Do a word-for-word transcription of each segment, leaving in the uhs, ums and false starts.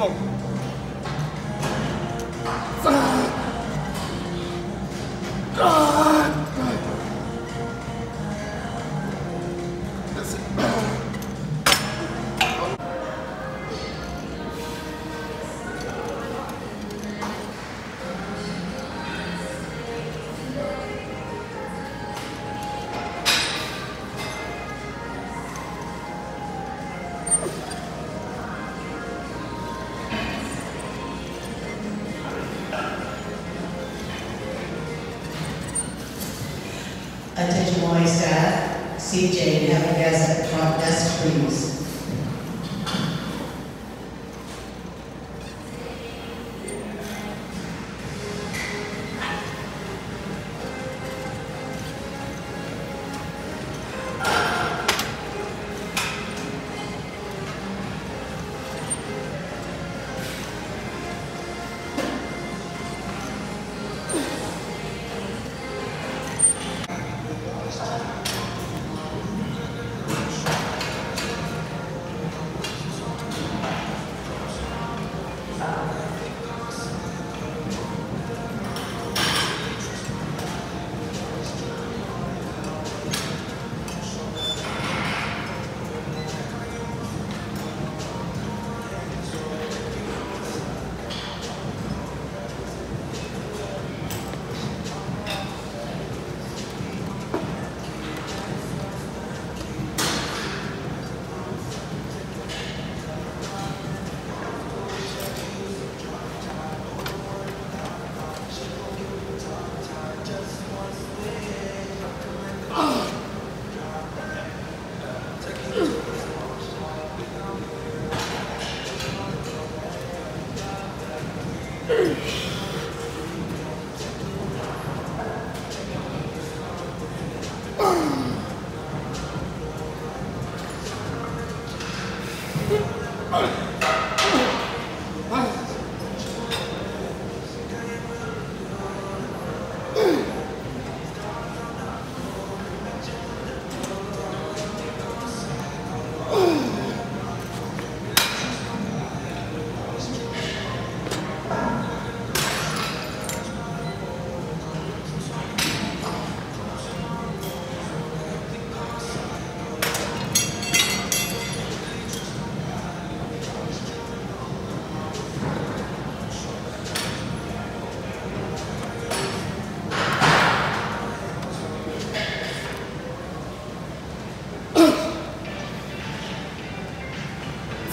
pouco. Attention Y staff, C J, have a guest at the front desk, please.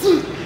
Sim.